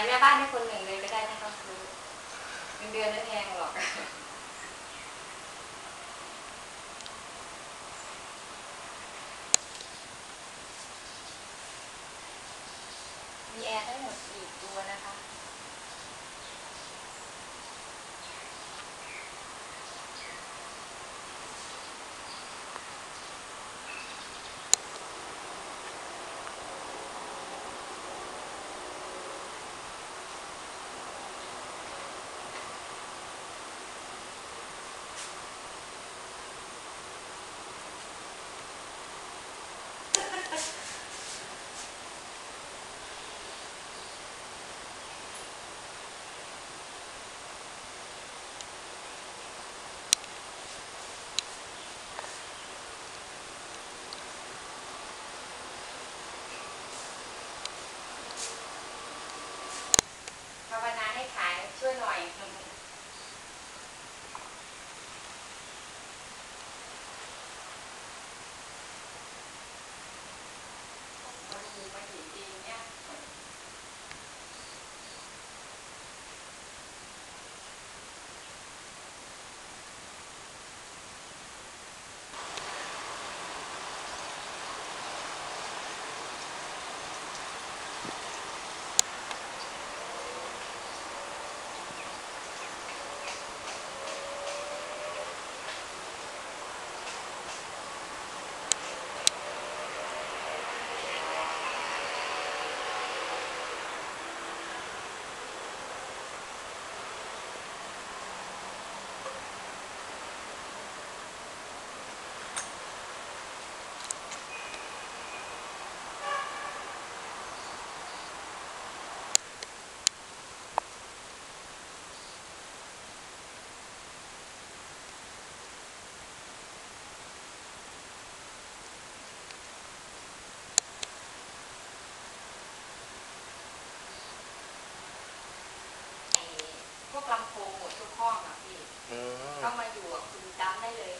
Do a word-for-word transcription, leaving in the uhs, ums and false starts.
นแม่บ้านให้คนหนึ่งเลยก็ได้นะเขาซื้อเงินเดือนนั่นแพงหรอกมีแอร์ทั้งหมดสี่ตัวนะคะพวกลำโพงหมดทุกห้องอ่ะพี่เข้ามาอยู่กับคุณตามได้เลย